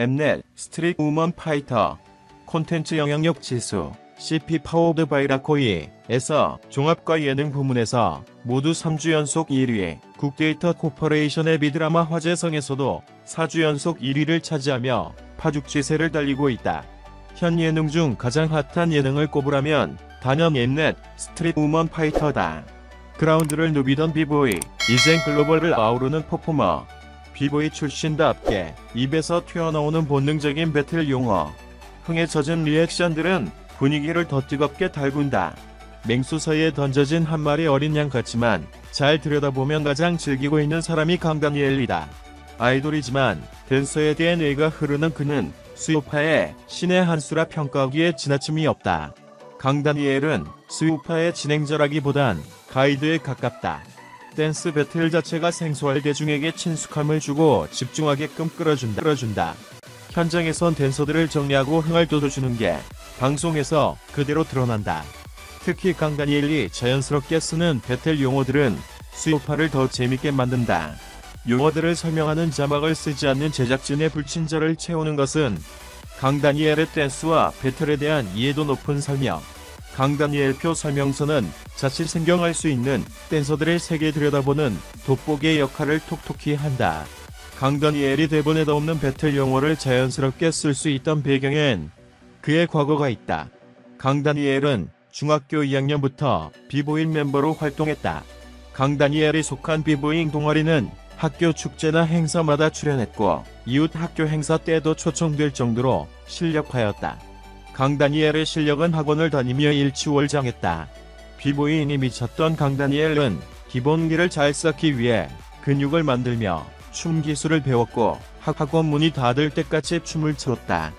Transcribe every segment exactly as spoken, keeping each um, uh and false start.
엠넷, 스트릿 우먼 파이터, 콘텐츠 영향력 지수, 씨피 파워드 바이 라코이에서 종합과 예능 부문에서 모두 삼 주 연속 일 위, 국데이터 코퍼레이션의 비드라마 화제성에서도 사 주 연속 일 위를 차지하며 파죽지세를 달리고 있다. 현 예능 중 가장 핫한 예능을 꼽으라면 단연 엠넷, 스트릿 우먼 파이터다. 그라운드를 누비던 비보이, 이젠 글로벌을 아우르는 퍼포머. 비보이 출신답게 입에서 튀어나오는 본능적인 배틀 용어, 흥에 젖은 리액션들은 분위기를 더 뜨겁게 달군다. 맹수 사이에 던져진 한 마리 어린 양 같지만 잘 들여다보면 가장 즐기고 있는 사람이 강다니엘이다. 아이돌이지만 댄서의 디엔에이가 흐르는 그는 스우파의 신의 한 수라 평가하기에 지나침이 없다. 강다니엘은 스우파의 진행자라기보단 가이드에 가깝다. 댄스 배틀 자체가 생소할 대중에게 친숙함을 주고 집중하게끔 끌어준다. 끌어준다. 현장에선 댄서들을 정리하고 흥을 돋워주는 게 방송에서 그대로 드러난다. 특히 강다니엘이 자연스럽게 쓰는 배틀 용어들은 스우파를 더 재밌게 만든다. 용어들을 설명하는 자막을 쓰지 않는 제작진의 불친절을 채우는 것은 강다니엘의 댄스와 배틀에 대한 이해도 높은 설명. 강다니엘표 설명서는 자칫 생경할 수 있는 댄서들의 세계 들여다보는 돋보기의 역할을 톡톡히 한다. 강다니엘이 대본에도 없는 배틀 용어를 자연스럽게 쓸 수 있던 배경엔 그의 과거가 있다. 강다니엘은 중학교 이 학년부터 비보잉 멤버로 활동했다. 강다니엘이 속한 비보잉 동아리는 학교 축제나 행사마다 출연했고 이웃 학교 행사 때도 초청될 정도로 실력파였다. 강다니엘의 실력은 학원을 다니며 일취월장했다. 비보이인이 미쳤던 강다니엘은 기본기를 잘 쌓기 위해 근육을 만들며 춤 기술을 배웠고 학원 문이 닫을 때까지 춤을 췄다.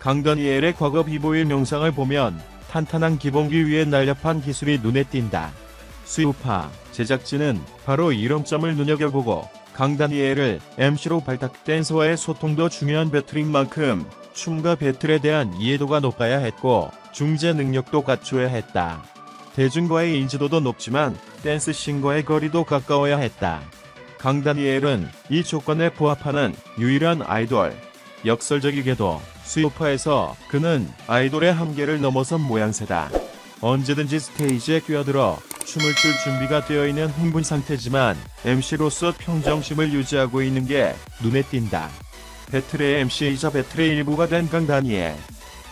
강다니엘의 과거 비보이 영상을 보면 탄탄한 기본기 위에 날렵한 기술이 눈에 띈다. 스우파 제작진은 바로 이런 점을 눈여겨보고 강다니엘을 엠씨로 발탁. 댄서와의 소통도 중요한 배틀인 만큼 춤과 배틀에 대한 이해도가 높아야 했고 중재 능력도 갖춰야 했다. 대중과의 인지도도 높지만 댄스 신과의 거리도 가까워야 했다. 강다니엘은 이 조건에 부합하는 유일한 아이돌. 역설적이게도 스우파에서 그는 아이돌의 한계를 넘어선 모양새다. 언제든지 스테이지에 끼어들어 춤을 출 준비가 되어 있는 흥분 상태지만 엠씨로서 평정심을 유지하고 있는 게 눈에 띈다. 배틀의 엠씨이자 배틀의 일부가 된 강다니엘.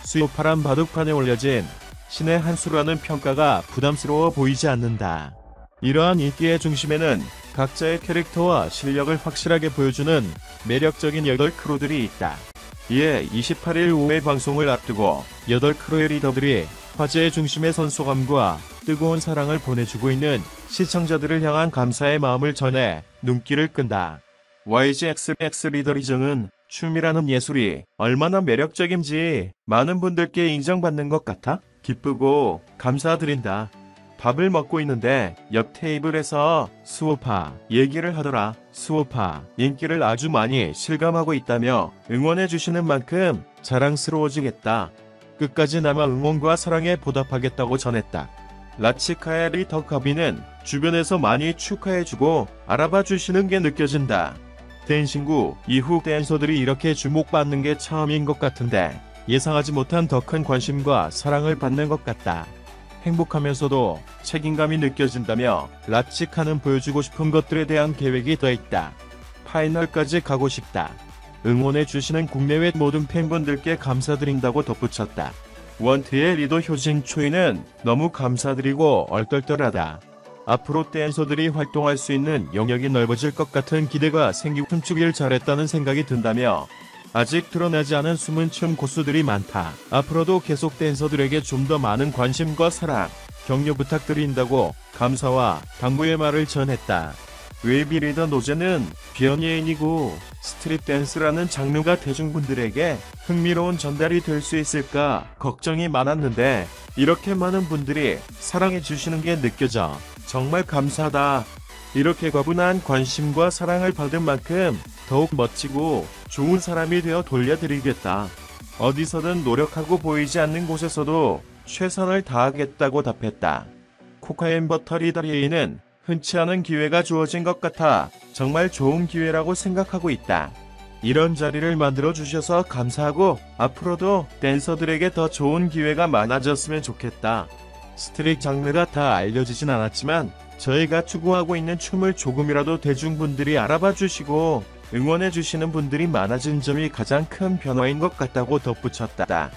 스우파란 바둑판에 올려진 신의 한 수라는 평가가 부담스러워 보이지 않는다. 이러한 인기의 중심에는 각자의 캐릭터와 실력을 확실하게 보여주는 매력적인 여덟 크루들이 있다. 이에 이십팔 일 오후에 방송을 앞두고 여덟 크루의 리더들이 화제의 중심에 선소감과 뜨거운 사랑을 보내주고 있는 시청자들을 향한 감사의 마음을 전해 눈길을 끈다. 와이지엑스엑스 리더 이정은 춤이라는 예술이 얼마나 매력적인지 많은 분들께 인정받는 것 같아 기쁘고 감사드린다. 밥을 먹고 있는데 옆 테이블에서 스우파 얘기를 하더라. 스우파 인기를 아주 많이 실감하고 있다며 응원해주시는 만큼 자랑스러워지겠다. 끝까지 남아 응원과 사랑에 보답하겠다고 전했다. 라치카의 리더 가비는 주변에서 많이 축하해주고 알아봐주시는 게 느껴진다. 댄신구 이후 댄서들이 이렇게 주목받는 게 처음인 것 같은데 예상하지 못한 더 큰 관심과 사랑을 받는 것 같다. 행복하면서도 책임감이 느껴진다며 라치카는 보여주고 싶은 것들에 대한 계획이 더 있다. 파이널까지 가고 싶다. 응원해주시는 국내외 모든 팬분들께 감사드린다고 덧붙였다. 원트의 리더 효진 초이는 너무 감사드리고 얼떨떨하다. 앞으로 댄서들이 활동할 수 있는 영역이 넓어질 것 같은 기대가 생기고 춤추길 잘했다는 생각이 든다며 아직 드러나지 않은 숨은 춤 고수들이 많다. 앞으로도 계속 댄서들에게 좀 더 많은 관심과 사랑, 격려 부탁드린다고 감사와 당부의 말을 전했다. 웨이비 리더 노제는 비연예인이고 스트릿 댄스라는 장르가 대중분들에게 흥미로운 전달이 될 수 있을까 걱정이 많았는데 이렇게 많은 분들이 사랑해주시는 게 느껴져 정말 감사하다. 이렇게 과분한 관심과 사랑을 받은 만큼 더욱 멋지고 좋은 사람이 되어 돌려드리겠다. 어디서든 노력하고 보이지 않는 곳에서도 최선을 다하겠다고 답했다. 코카인 버터리 다리에이는 흔치 않은 기회가 주어진 것 같아 정말 좋은 기회라고 생각하고 있다. 이런 자리를 만들어주셔서 감사하고 앞으로도 댄서들에게 더 좋은 기회가 많아졌으면 좋겠다. 스트릿 장르가 다 알려지진 않았지만 저희가 추구하고 있는 춤을 조금이라도 대중분들이 알아봐 주시고 응원해 주시는 분들이 많아진 점이 가장 큰 변화인 것 같다고 덧붙였다.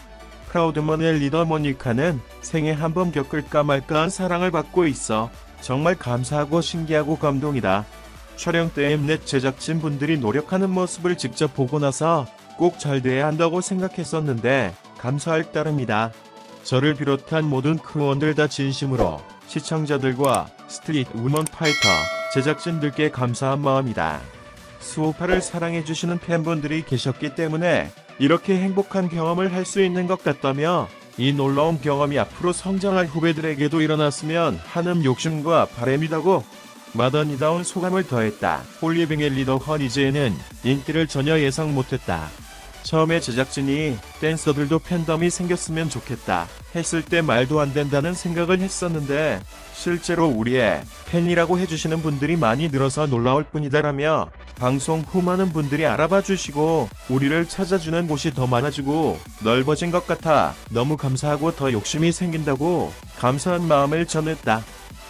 프라우드먼의 리더 모니카는 생애 한번 겪을까 말까 한 사랑을 받고 있어 정말 감사하고 신기하고 감동이다. 촬영 때 엠넷 제작진 분들이 노력하는 모습을 직접 보고 나서 꼭 잘 돼야 한다고 생각했었는데 감사할 따름이다. 저를 비롯한 모든 크루원들 다 진심으로 시청자들과 스트릿 우먼 파이터 제작진들께 감사한 마음이다. 스우파를 사랑해주시는 팬분들이 계셨기 때문에 이렇게 행복한 경험을 할 수 있는 것 같다며 이 놀라운 경험이 앞으로 성장할 후배들에게도 일어났으면 하는 욕심과 바람이라고 마더니다운 소감을 더했다. 홀리뱅의 리더 허니즈에는 인기를 전혀 예상 못했다. 처음에 제작진이 댄서들도 팬덤이 생겼으면 좋겠다 했을 때 말도 안 된다는 생각을 했었는데 실제로 우리의 팬이라고 해주시는 분들이 많이 늘어서 놀라울 뿐이다라며 방송 후 많은 분들이 알아봐 주시고 우리를 찾아주는 곳이 더 많아지고 넓어진 것 같아 너무 감사하고 더 욕심이 생긴다고 감사한 마음을 전했다.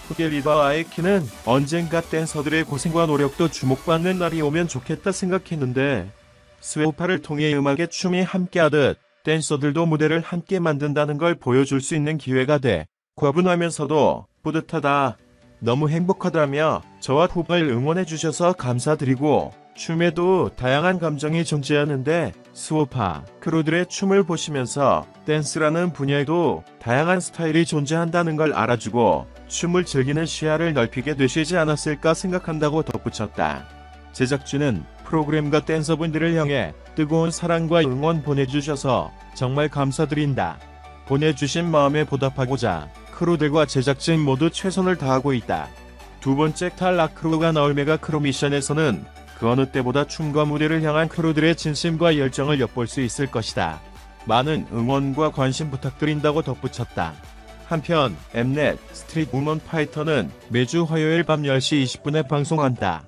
후계 리더 아이키는 언젠가 댄서들의 고생과 노력도 주목받는 날이 오면 좋겠다 생각했는데 스우파를 통해 음악에 춤이 함께하듯 댄서들도 무대를 함께 만든다는 걸 보여줄 수 있는 기회가 돼 과분하면서도 뿌듯하다. 너무 행복하다며 저와 후배를 응원해주셔서 감사드리고 춤에도 다양한 감정이 존재하는데 스우파 크루들의 춤을 보시면서 댄스라는 분야에도 다양한 스타일이 존재한다는 걸 알아주고 춤을 즐기는 시야를 넓히게 되시지 않았을까 생각한다고 덧붙였다. 제작진은 프로그램과 댄서분들을 향해 뜨거운 사랑과 응원 보내주셔서 정말 감사드린다. 보내주신 마음에 보답하고자 크루들과 제작진 모두 최선을 다하고 있다. 두 번째 탈락 크루가 나올 메가 크루 미션에서는 그 어느 때보다 춤과 무대를 향한 크루들의 진심과 열정을 엿볼 수 있을 것이다. 많은 응원과 관심 부탁드린다고 덧붙였다. 한편 엠넷 스트릿 우먼 파이터는 매주 화요일 밤 열 시 이십 분에 방송한다.